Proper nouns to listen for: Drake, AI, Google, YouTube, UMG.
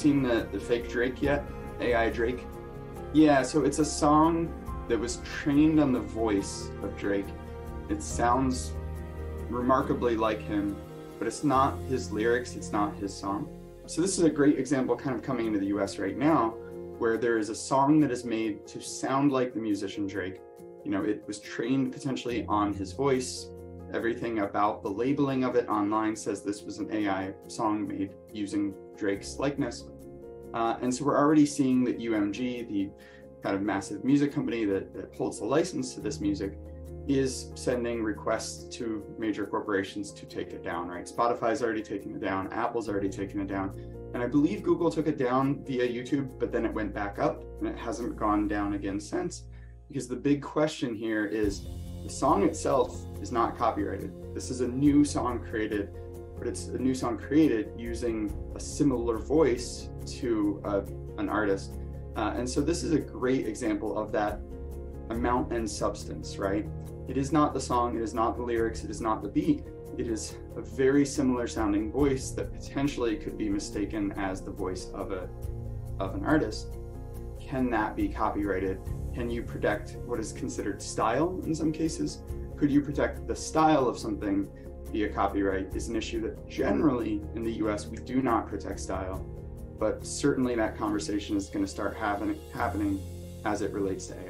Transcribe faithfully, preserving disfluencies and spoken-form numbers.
seen the, the fake Drake yet? A I Drake? Yeah, so it's a song that was trained on the voice of Drake. It sounds remarkably like him, but it's not his lyrics, it's not his song. So this is a great example kind of coming into the U S right now, where there is a song that is made to sound like the musician Drake. You know, it was trained potentially on his voice. Everything about the labeling of it online says this was an A I song made using Drake's likeness. Uh, and so we're already seeing that U M G, the kind of massive music company that, that holds the license to this music, is sending requests to major corporations to take it down, right? Spotify's already taken it down, Apple's already taken it down, and I believe Google took it down via YouTube, but then it went back up and it hasn't gone down again since, because the big question here is the song itself is not copyrighted. This is a new song created, but it's a new song created using a similar voice to uh, an artist. Uh, and so this is a great example of that amount and substance, right? It is not the song, it is not the lyrics, it is not the beat. It is a very similar sounding voice that potentially could be mistaken as the voice of a of an artist. Can that be copyrighted? Can you protect what is considered style in some cases? Could you protect the style of something via copyright? Is an issue that generally in the U S we do not protect style, but certainly that conversation is going to start happen, happening as it relates to A I.